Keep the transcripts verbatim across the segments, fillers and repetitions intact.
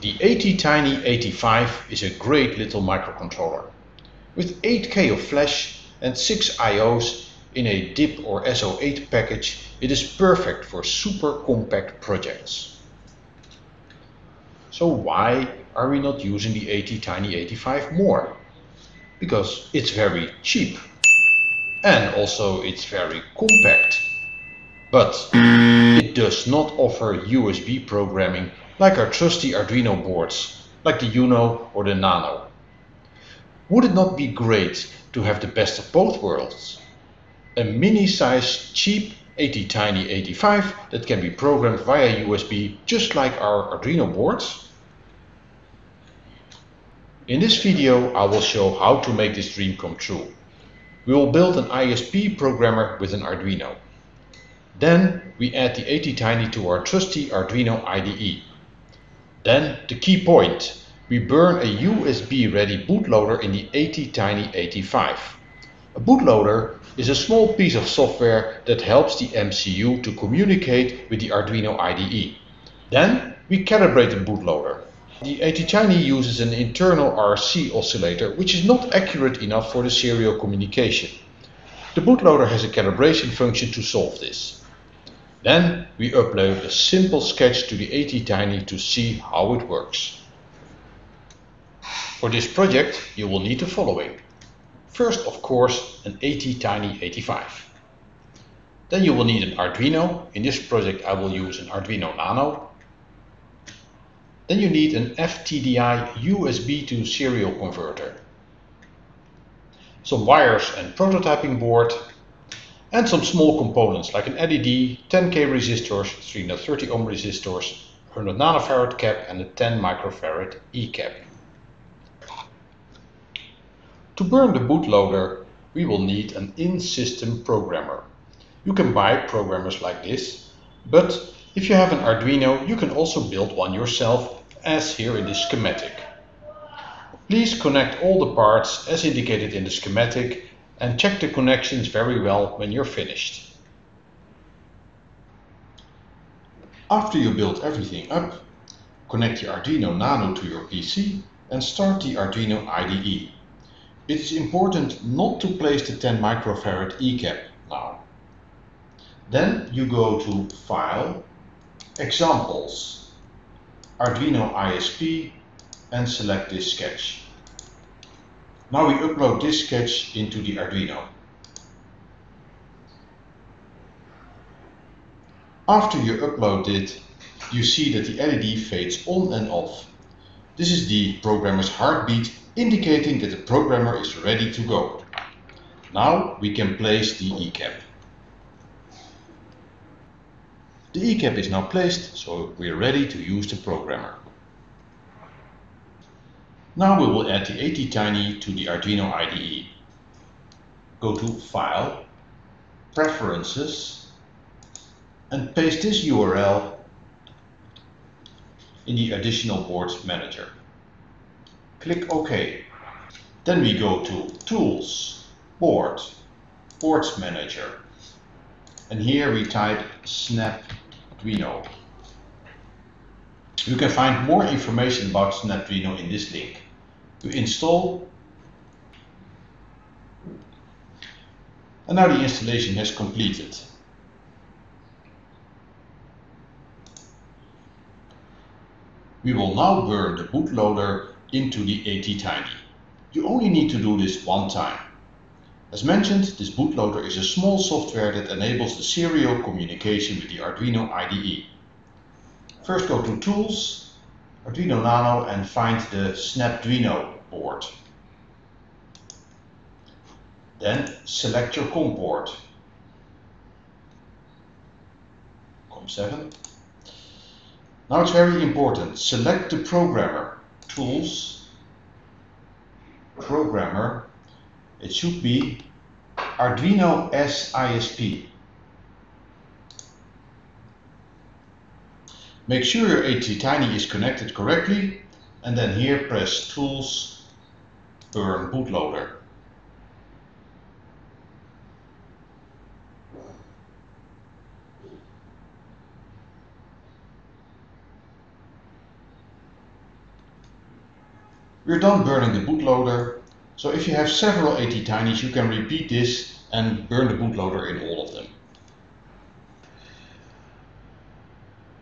the ATtiny eighty-five is a great little microcontroller. With eight K of flash and six I Os in a D I P or S O eight package, it is perfect for super compact projects. So why are we not using the ATtiny eighty-five more? Because it's very cheap and also it's very compact. But it does not offer U S B programming like our trusty Arduino boards, like the UNO or the NANO. Would it not be great to have the best of both worlds? A mini-sized cheap ATtiny eighty-five that can be programmed via U S B just like our Arduino boards? In this video I will show how to make this dream come true. We will build an I S P programmer with an Arduino. Then we add the ATtiny to our trusty Arduino I D E. Then the key point. We burn a U S B-ready bootloader in the ATtiny eighty-five. A bootloader is a small piece of software that helps the M C U to communicate with the Arduino I D E. Then we calibrate the bootloader. The ATtiny uses an internal R C oscillator which is not accurate enough for the serial communication. The bootloader has a calibration function to solve this. Then we upload a simple sketch to the ATtiny to see how it works. For this project you will need the following. First, of course, an ATtiny eighty-five. Then you will need an Arduino. In this project I will use an Arduino Nano. Then you need an F T D I U S B to serial converter. Some wires and prototyping board. And some small components like an L E D, ten K resistors, three hundred thirty ohm resistors, one hundred nanofarad cap and a ten microfarad E cap. To burn the bootloader, we will need an in-system programmer. You can buy programmers like this, but if you have an Arduino, you can also build one yourself, as here in this schematic. Please connect all the parts as indicated in the schematic and check the connections very well when you're finished. After you build everything up, connect the Arduino Nano to your P C and start the Arduino I D E. It's important not to place the ten microfarad E cap now. Then you go to File, Examples, Arduino I S P and select this sketch. Now we upload this sketch into the Arduino. After you upload it, you see that the L E D fades on and off. This is the programmer's heartbeat, indicating that the programmer is ready to go. Now we can place the E cap. The E cap is now placed, so we're ready to use the programmer. Now we will add the ATtiny to the Arduino I D E. Go to File, Preferences, and paste this U R L in the Additional Boards Manager. Click OK. Then we go to Tools, Board, Boards Manager. And here we type Snapduino. You can find more information about Snapduino in this link. You install. And now the installation has completed. We will now burn the bootloader into the ATtiny. You only need to do this one time. As mentioned, this bootloader is a small software that enables the serial communication with the Arduino I D E. First go to Tools, Arduino Nano and find the Snapduino board. Then select your COM port, COM seven. Now it's very important, select the programmer. Tools, Programmer, it should be Arduino S I S P. Make sure your ATtiny is connected correctly and then here press Tools, Burn Bootloader. We're done burning the bootloader. So if you have several ATtinys, you can repeat this and burn the bootloader in all of them.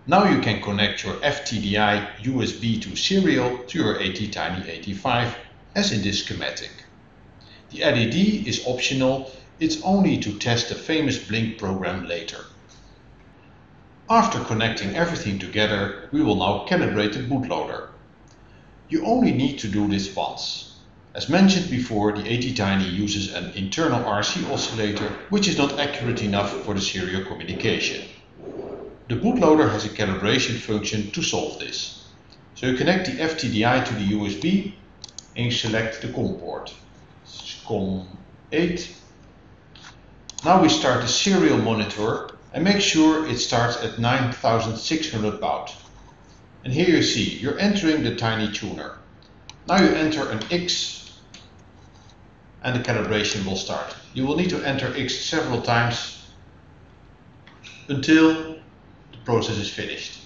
Now you can connect your F T D I U S B to serial to your ATtiny eighty-five, as in this schematic. The L E D is optional, it's only to test the famous blink program later. After connecting everything together, we will now calibrate the bootloader. You only need to do this once. As mentioned before, the ATtiny uses an internal R C oscillator, which is not accurate enough for the serial communication. The bootloader has a calibration function to solve this. So you connect the F T D I to the U S B and you select the COM port. It's COM eight. Now we start the serial monitor and make sure it starts at nine thousand six hundred baud. And here you see you're entering the tiny tuner. Now you enter an X and the calibration will start. You will need to enter X several times until process is finished.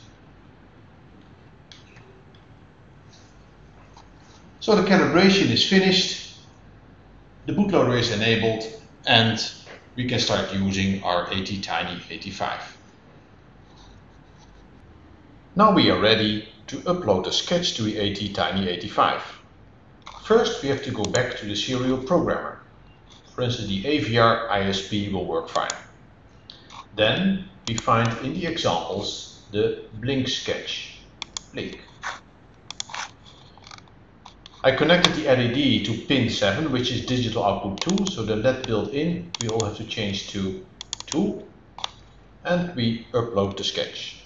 So the calibration is finished, the bootloader is enabled, and we can start using our ATtiny eighty-five. Now we are ready to upload a sketch to the ATtiny eighty-five. First we have to go back to the serial programmer. For instance, the A V R I S P will work fine. Then we find in the examples the blink sketch. Blink. I connected the L E D to pin seven, which is digital output two, so the L E D built-in we all have to change to two, and we upload the sketch.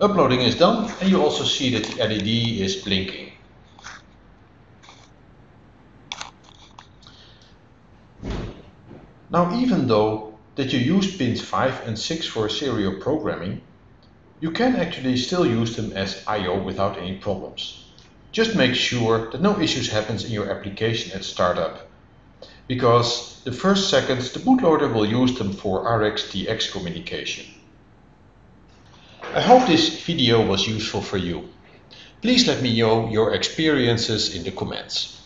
Uploading is done, and you also see that the L E D is blinking. Now, even though that you use pins five and six for serial programming, you can actually still use them as I O without any problems. Just make sure that no issues happens in your application at startup, because the first seconds the bootloader will use them for R X T X communication. I hope this video was useful for you. Please let me know your experiences in the comments.